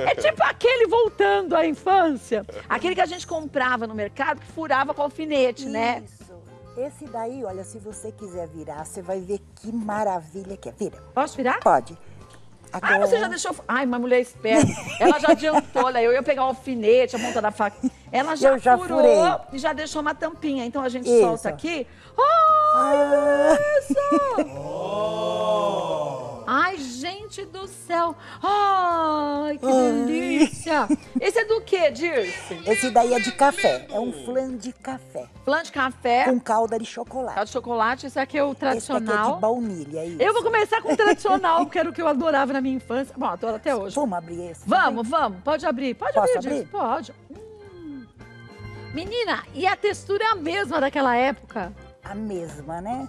É tipo aquele voltando à infância. Aquele que a gente comprava no mercado que furava com alfinete, isso, né? Isso. Esse daí, olha, se você quiser virar, você vai ver que maravilha que é. Vira. Posso virar? Pode. Agora... Ah, você já deixou... Ai, uma mulher esperta. Ela já adiantou, né? Eu ia pegar o alfinete, a ponta da faca. Ela já, furou e já deixou uma tampinha. Então a gente solta aqui. Ai, gente do céu! Ai, que delícia! Esse é do quê, Dirce? Esse daí é de café, é um flan de café. Flan de café? Com calda de chocolate. Calda de chocolate, esse aqui é o tradicional. Esse aqui é de baunilha, isso. Eu vou começar com o tradicional, porque era o que eu adorava na minha infância. Bom, adoro até hoje. Vamos abrir esse? Vamos, vamos. Pode abrir. Pode abrir, Dirce. Pode. Menina, e a textura é a mesma daquela época? A mesma, né?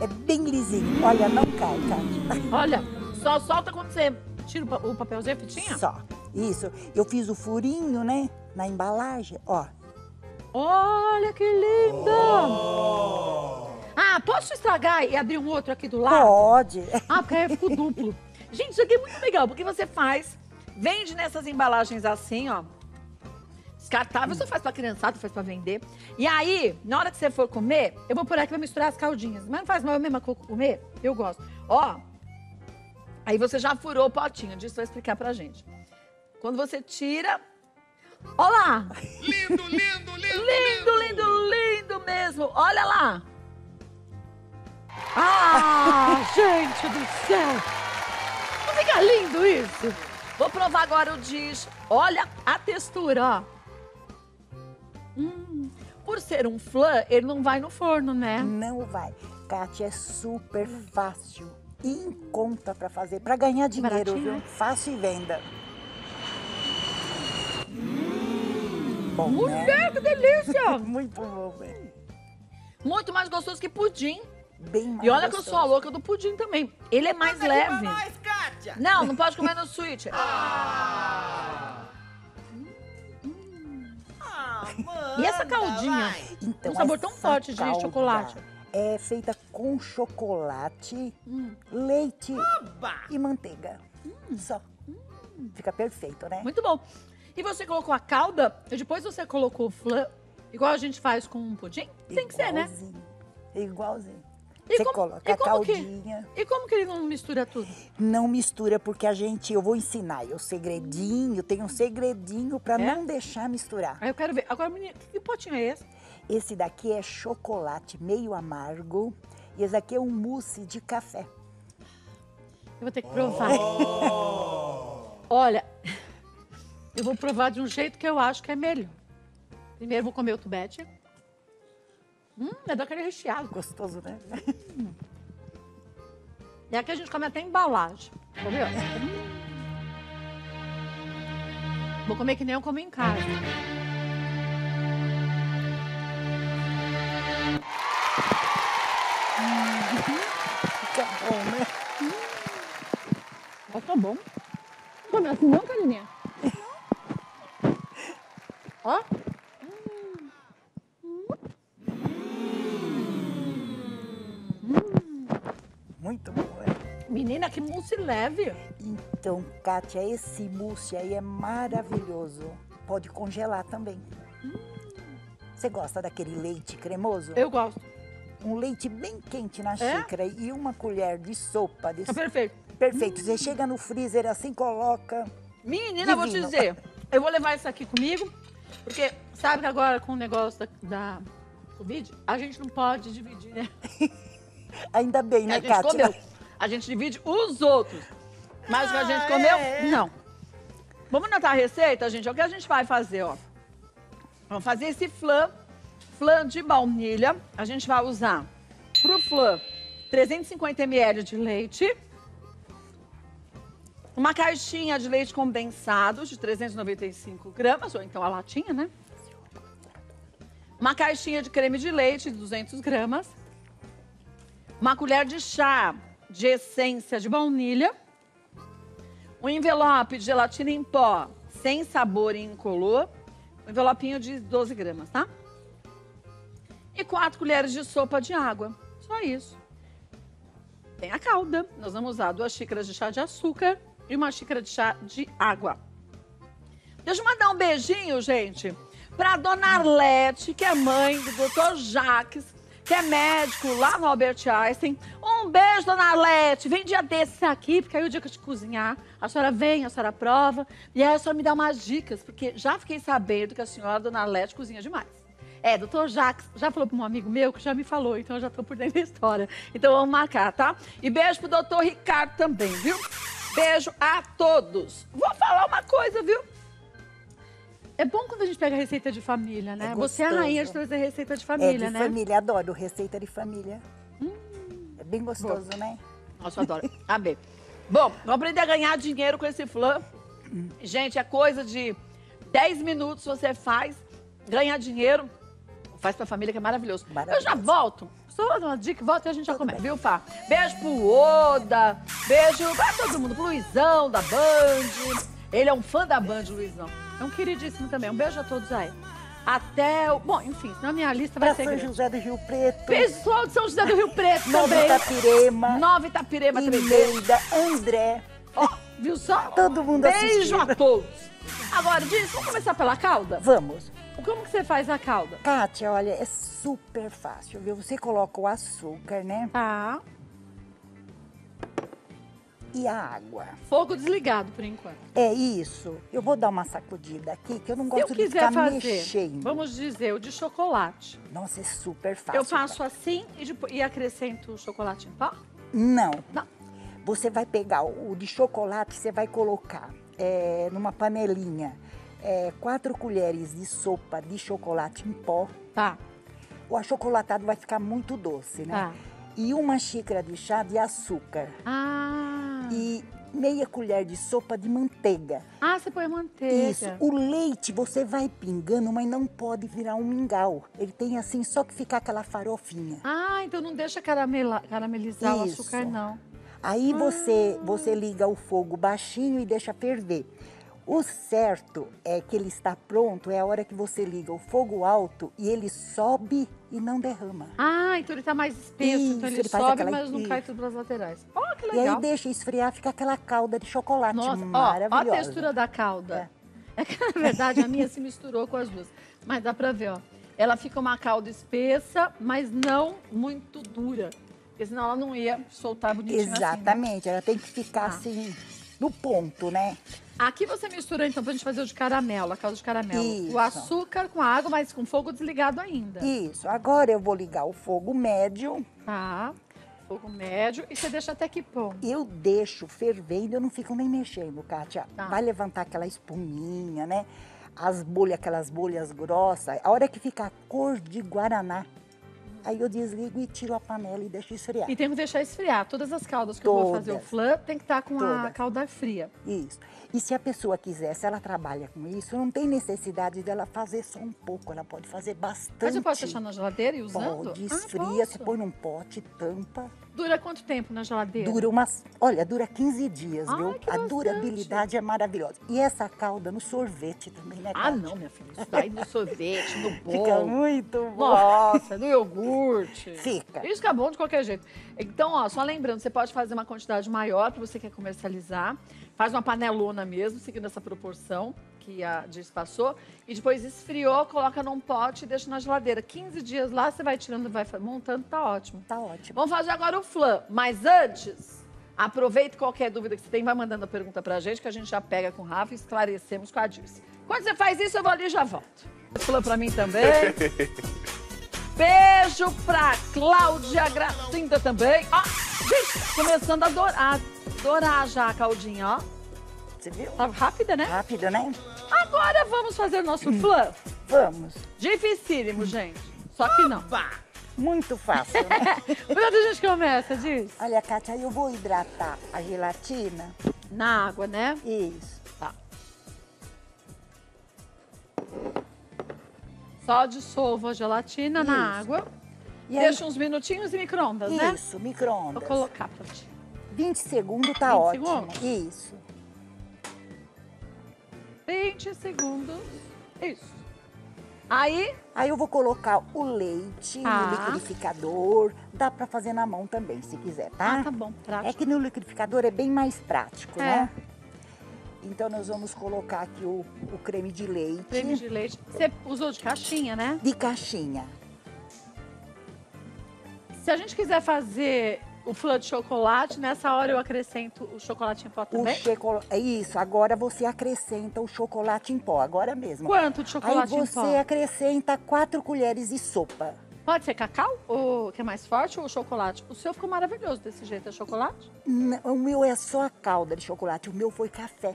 É bem lisinho. Olha, não cai, Cátia. Olha, só solta quando você tira o papelzinho, a fitinha? Só. Isso. Eu fiz o furinho, né? Na embalagem, ó. Olha que lindo! Oh. Ah, posso estragar e abrir um outro aqui do lado? Pode. Ah, porque aí ficou duplo. Gente, isso aqui é muito legal, porque você faz, vende nessas embalagens assim, ó. Descartável, só faz pra criançada, faz pra vender. E aí, na hora que você for comer, eu vou por aqui pra misturar as caldinhas. Mas não faz mal, eu mesma comer, eu gosto. Ó, aí você já furou o potinho, disso vai explicar pra gente. Quando você tira... Ó lá! Lindo, lindo, lindo, lindo! Lindo, lindo, lindo mesmo! Olha lá! Ah, gente do céu! Não fica lindo isso? Vou provar agora o dish. Olha a textura, ó. Por ser um flan, ele não vai no forno, né? Não vai. Cátia, é super fácil. E em conta pra fazer, pra ganhar dinheiro, viu? Fácil e venda. Bom, mulher, né? Que delícia! Muito bom, velho. Muito mais gostoso que pudim. Bem mais. E olha gostoso. Que eu sou a louca do pudim também. Ele é mais leve. Nós, Cátia. Não, não pode comer no suíte. E essa caldinha, então, um sabor tão forte de chocolate. É feita com chocolate, leite e manteiga. Só. Fica perfeito, né? Muito bom. E você colocou a calda e depois você colocou o flan, igual a gente faz com um pudim? Tem que ser, né? Igualzinho. Você coloca a caldinha. E como que ele não mistura tudo? Não mistura, porque a gente... Eu vou ensinar o segredinho, tem um segredinho pra não deixar misturar. Aí eu quero ver. Agora, menina, que potinho é esse? Esse daqui é chocolate meio amargo. E esse aqui é um mousse de café. Eu vou ter que provar. Olha, eu vou provar de um jeito que eu acho que é melhor. Primeiro vou comer o tubete. É daquele recheado. Gostoso, né? E aqui a gente come até embalagem. Tá vendo? Vou comer que nem eu como em casa. Fica bom, né? Tá bom. Come assim não, Carininha? Ó. Muito bom, né? Menina, que mousse leve! Então, Cátia, esse mousse aí é maravilhoso. Pode congelar também. Você gosta daquele leite cremoso? Eu gosto. Um leite bem quente na xícara e uma colher de sopa. É perfeito. Perfeito. Você chega no freezer assim, coloca... Menina, eu vou te dizer, eu vou levar isso aqui comigo, porque sabe que agora com o negócio da Covid, a gente não pode dividir, né? Ainda bem, né, Cátia? A gente comeu. A gente divide os outros. Mas o que a gente comeu, não. Vamos anotar a receita, gente? É o que a gente vai fazer, ó. Vamos fazer esse flan de baunilha. A gente vai usar pro flan 350 ml de leite, uma caixinha de leite condensado de 395 gramas, ou então a latinha, né? Uma caixinha de creme de leite de 200 gramas, uma colher de chá de essência de baunilha, um envelope de gelatina em pó sem sabor e incolor, um envelopinho de 12 gramas, tá? E 4 colheres de sopa de água, só isso. Tem a calda, nós vamos usar 2 xícaras de chá de açúcar, e uma xícara de chá de água. Deixa eu mandar um beijinho, gente, pra Dona Arlete, que é mãe do Dr. Jaques, que é médico lá no Albert Einstein. Um beijo, Dona Arlete. Vem dia desse aqui, porque aí o dia que eu te cozinhar, a senhora vem, a senhora prova, e aí a senhora me dá umas dicas, porque já fiquei sabendo que a senhora, Dona Arlete, cozinha demais. É, doutor Jaques já falou para um amigo meu que já me falou, então eu já tô por dentro da história. Então vamos marcar, tá? E beijo pro doutor Ricardo também, viu? Beijo a todos. Vou falar uma coisa, viu? É bom quando a gente pega receita de família, né? É você é a rainha de trazer receita de família, né? Família, adoro receita de família. É bem gostoso, né? Nossa, eu adoro. Amei. Bom, vou aprender a ganhar dinheiro com esse flan. Gente, é coisa de 10 minutos você faz, ganha dinheiro. Faz pra família, que é maravilhoso. Eu já volto. Só uma dica, volta e a gente já começa, viu, Fá? Beijo pro Oda, beijo pra todo mundo, pro Luizão, da Band. Ele é um fã da Band, Luizão. É um queridíssimo também. Um beijo a todos aí. Até o... Bom, enfim, na minha lista vai ser... Pra São José do Rio Preto. Pessoal de São José do Rio Preto também. Nova Itapirema também. Imelda, André. Ó, viu só? Todo mundo assistindo. Beijo a todos. Agora, Dirce, vamos começar pela calda? Vamos. Como que você faz a calda? Kátia, olha, é super fácil, viu? Você coloca o açúcar, né? Tá. E a água. Fogo desligado, por enquanto. É isso. Eu vou dar uma sacudida aqui, que eu não gosto de ficar mexendo. Vamos dizer, o de chocolate. Nossa, é super fácil. Eu faço assim e acrescento o chocolate em pó? Não. Não. Você vai pegar o de chocolate, você vai colocar numa panelinha. 4 colheres de sopa de chocolate em pó. Tá. O achocolatado vai ficar muito doce, né? Tá. E uma xícara de chá de açúcar. Ah. E meia colher de sopa de manteiga. Ah, você põe a manteiga. Isso. O leite você vai pingando, mas não pode virar um mingau. Ele tem assim, só que ficar aquela farofinha. Ah, então não deixa caramelizar o açúcar, não. Aí você liga o fogo baixinho e deixa ferver. O certo é que ele está pronto, é a hora que você liga o fogo alto e ele sobe e não derrama. Ah, então ele está mais espesso, então ele sobe, mas não cai tudo pelas laterais. Ó, que legal. E aí deixa esfriar, fica aquela calda de chocolate maravilhosa. Ó a textura da calda. É que, na verdade, a minha se misturou com as duas. Mas dá pra ver, ó. Ela fica uma calda espessa, mas não muito dura. Porque senão ela não ia soltar bonitinho assim, né? Exatamente, ela tem que ficar assim, no ponto, né? Aqui você mistura, então, pra gente fazer o de caramelo, a calda de caramelo. Isso. O açúcar com a água, mas com fogo desligado ainda. Isso. Agora eu vou ligar o fogo médio. Tá. Fogo médio. E você deixa até que ponto? Eu deixo fervendo, eu não fico nem mexendo, Kátia. Tá. Vai levantar aquela espuminha, né? As bolhas, aquelas bolhas grossas. A hora que fica a cor de guaraná. Aí eu desligo e tiro a panela e deixo esfriar. E tem que deixar esfriar. Todas as caldas que eu vou fazer o flan tem que estar com a calda fria. Isso. E se a pessoa quiser, se ela trabalha com isso, não tem necessidade dela fazer só um pouco. Ela pode fazer bastante. Mas você pode deixar na geladeira e usando? Pode, esfria, você põe num pote, tampa. Dura quanto tempo na geladeira? Dura umas... Olha, dura 15 dias, viu? A durabilidade é maravilhosa. E essa calda no sorvete também, né, Kátia? Ah, não, minha filha. Isso daí no sorvete, no bolo. Fica muito bom. Nossa, no iogurte. Fica. Isso fica bom de qualquer jeito. Então, ó, só lembrando, você pode fazer uma quantidade maior que você quer comercializar. Faz uma panelona mesmo, seguindo essa proporção que a Dirce passou. E depois esfriou, coloca num pote e deixa na geladeira. 15 dias lá, você vai tirando, vai montando, tá ótimo. Tá ótimo. Vamos fazer agora o flan. Mas antes, aproveita qualquer dúvida que você tem, vai mandando a pergunta pra gente, que a gente já pega com o Rafa e esclarecemos com a Dirce. Quando você faz isso, eu vou ali e já volto. Flan pra mim também. Beijo pra Cláudia Gracinda também. Ó, gente, começando a adorar já a caldinha, ó. Você viu? Tá rápida, né? Rápida, né? Agora vamos fazer o nosso flan. Vamos. Dificílimo, gente. Só que não. Muito fácil, né? Por onde a gente começa, Dirce? Olha, Kátia, eu vou hidratar a gelatina. Na água, né? Isso. Tá. Só dissolvo a gelatina na água. E deixa uns minutinhos e micro-ondas, né? Isso, micro-ondas. Vou colocar pra ti. 20 segundos tá ótimo. 20 segundos? Isso. 20 segundos. Isso. Aí? Aí eu vou colocar o leite no liquidificador. Dá pra fazer na mão também, se quiser, tá? Ah, tá bom. Prático. É que no liquidificador é bem mais prático, né? Então nós vamos colocar aqui o creme de leite. Creme de leite. Você usou de caixinha, né? De caixinha. Se a gente quiser fazer o flan de chocolate, nessa hora eu acrescento o chocolate em pó também? É isso, agora você acrescenta o chocolate em pó, agora mesmo. Quanto de chocolate em pó? Aí você acrescenta 4 colheres de sopa. Pode ser cacau, ou que é mais forte, ou chocolate? O seu ficou maravilhoso desse jeito, é chocolate? Não, o meu é só a calda de chocolate, o meu foi café.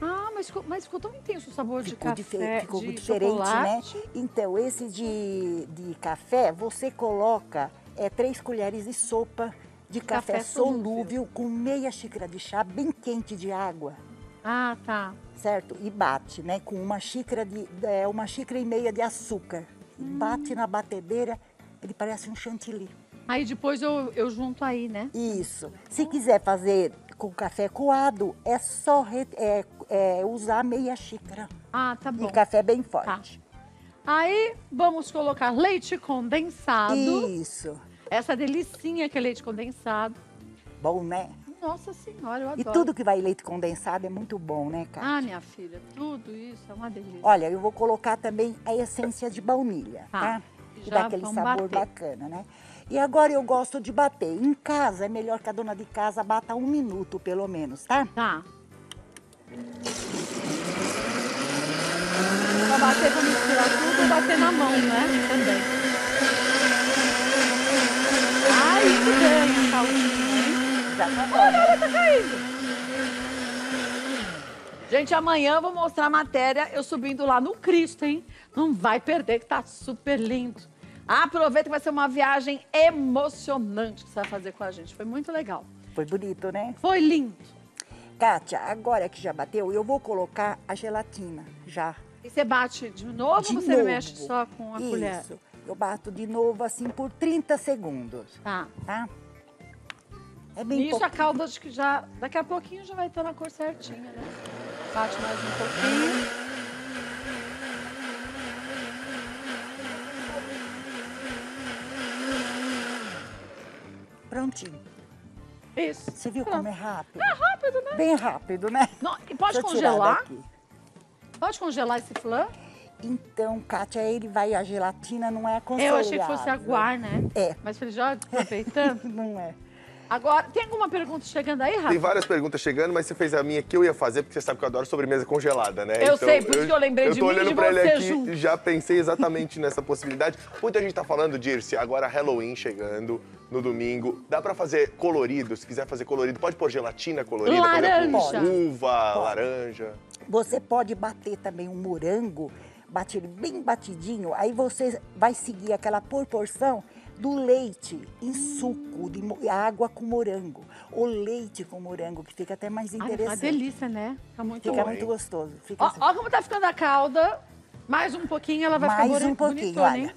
Ah, mas ficou tão intenso o sabor de café, ficou diferente, né? Então, esse de café, você coloca 3 colheres de sopa de café solúvel com meia xícara de chá bem quente de água. Ah, tá. Certo? E bate, né? Com uma xícara e meia de açúcar. Bate na batedeira, ele parece um chantilly. Aí depois eu junto aí, né? Isso. Se quiser fazer com café coado, é só usar meia xícara. Ah, tá bom. E café bem forte. Tá. Aí vamos colocar leite condensado. Isso. Essa delicinha que é leite condensado. Bom, né? Nossa Senhora, eu adoro. E tudo que vai leite condensado é muito bom, né, Cátia? Ah, minha filha, tudo isso é uma delícia. Olha, eu vou colocar também a essência de baunilha, tá? Que dá aquele sabor bacana, né? E agora eu gosto de bater. Em casa, é melhor que a dona de casa bata 1 minuto, pelo menos, tá? Tá. Pra bater, pra misturar tudo, bater na mão, né? Também. Ai, que calcinha. Olha, ela tá caindo. Gente, amanhã eu vou mostrar a matéria eu subindo lá no Cristo, hein? Não vai perder, que tá super lindo. Aproveita que vai ser uma viagem emocionante que você vai fazer com a gente. Foi muito legal. Foi bonito, né? Foi lindo. Kátia, agora que já bateu, eu vou colocar a gelatina já. E você bate de novo ou você mexe só com a colher? Isso. Eu bato de novo assim por 30 segundos. Tá. Tá? É bem isso, pouquinho. A calda acho que já, daqui a pouquinho já vai estar na cor certinha, né? Bate mais um pouquinho. Prontinho. Isso. Você viu como é rápido? É rápido, né? Bem rápido, né? Não, e pode congelar? Pode congelar esse flan? Então, Kátia, ele vai, a gelatina não é aconselhável. Eu achei que fosse aguar, né? É. Mas falei, já aproveitando? Não é. Agora, tem alguma pergunta chegando aí, Rafa? Tem várias perguntas chegando, mas você fez a minha que eu ia fazer, porque você sabe que eu adoro sobremesa congelada, né? Eu sei, por isso que eu lembrei de mim e de você. Eu tô olhando pra ele aqui junto. Já pensei exatamente nessa possibilidade. Muita gente tá falando, Dirce, agora Halloween chegando no domingo. Dá pra fazer colorido, se quiser fazer colorido. Pode pôr gelatina colorida, laranja. Por exemplo, uva, laranja. Você pode bater também um morango, bater bem batidinho, aí você vai seguir aquela proporção do leite em suco, de água com morango, ou leite com morango, que fica até mais interessante. É uma delícia, né? Fica muito bom. Fica muito gostoso. Fica assim. Ó como tá ficando a calda. Mais um pouquinho, ela vai ficar morango bonitona, hein?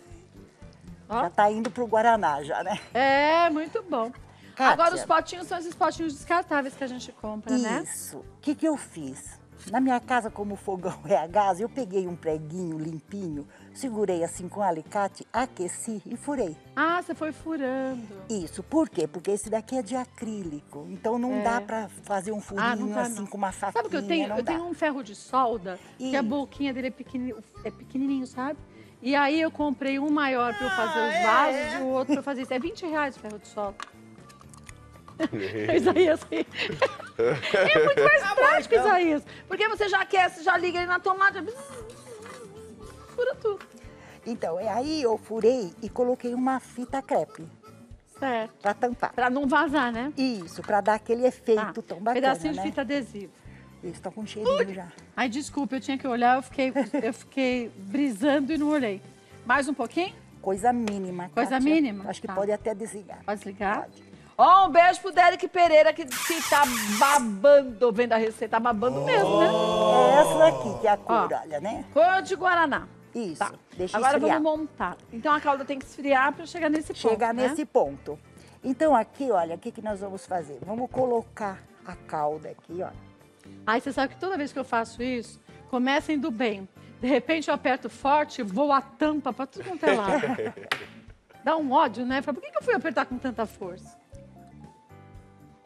Ó. Já tá indo pro Guaraná já, né? É, muito bom. Kátia, agora os potinhos são esses potinhos descartáveis que a gente compra, né? Isso. O que eu fiz? Na minha casa, como o fogão é a gás, eu peguei um preguinho limpinho, segurei assim com um alicate, aqueci e furei. Ah, você foi furando. Isso. Por quê? Porque esse daqui é de acrílico, então não dá pra fazer um furinho assim com uma faquinha. Sabe o que eu tenho? Eu tenho um ferro de solda, que a boquinha dele é pequenininho, sabe? E aí eu comprei um maior pra eu fazer os vasos e o outro pra eu fazer isso. É R$20 o ferro de solda. Isaías, é muito mais prático, Isaías. Porque você já aquece, já liga ele na tomada, fura tudo. Então, aí eu furei e coloquei uma fita crepe. Certo. Pra tampar. Pra não vazar, né? Isso, pra dar aquele efeito tão bacana, pedacinho de fita adesiva. Isso, tô com cheirinho já. Ai, desculpa, eu tinha que olhar, eu fiquei brisando e não olhei. Mais um pouquinho? Coisa mínima, Kátia. Coisa mínima? Acho que pode até desligar. Pode desligar? Pode. Ó, um beijo pro Derek Pereira, que tá babando, vendo a receita, tá babando mesmo, né? É essa daqui que é a cor, olha, né? Cor de Guaraná. Isso, tá. Deixa esfriar. Agora vamos montar. Então a calda tem que esfriar pra chegar nesse ponto, né? Então aqui, olha, o que nós vamos fazer? Vamos colocar a calda aqui, olha. Aí você sabe que toda vez que eu faço isso, comecem do bem. De repente eu aperto forte, vou a tampa pra tudo quanto é lado. Dá um ódio, né? Fala, por que eu fui apertar com tanta força?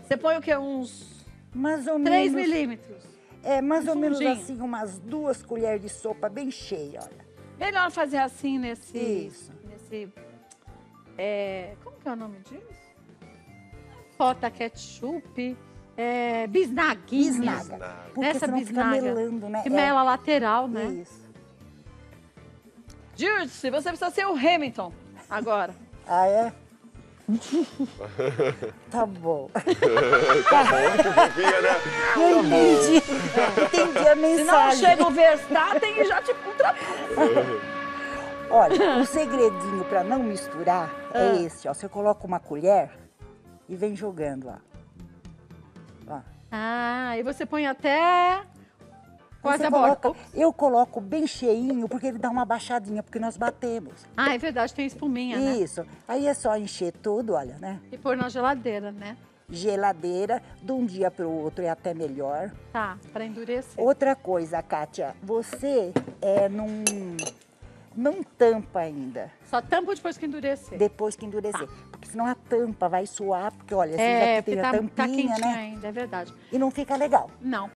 Você põe o quê? Uns 3 milímetros? É, mais ou menos assim, umas 2 colheres de sopa bem cheia, olha. Melhor fazer assim nesse... Isso. Nesse... É, como que é o nome disso? Pota ketchup... É, bisnaguinha. Bisnaga. Porque essa bisnaga fica melando, né? Que mela lateral, né? Isso. Dirce, você precisa ser o Hamilton agora. Ah, é? Tá bom. Tá bom, que fofinha, né? Eu entendi. Entendi a mensagem. Se não chega o Verstappen e já te ultrapassa. Olha, o segredinho pra não misturar é esse, ó. Você coloca uma colher e vem jogando, ó. Ah, e você põe até quase a borda. Eu coloco bem cheinho, porque ele dá uma baixadinha, porque nós batemos. Ah, é verdade, tem espuminha, né? Isso. Aí é só encher tudo, olha, né? E pôr na geladeira, né? Geladeira, de um dia para o outro é até melhor. Tá, para endurecer. Outra coisa, Kátia, você não tampa ainda. Só tampa depois que endurecer? Depois que endurecer. Tá. Porque senão a tampa vai suar, porque olha, assim já que tem a tampinha, tá quentinha, né? Ainda, é verdade. E não fica legal. Não.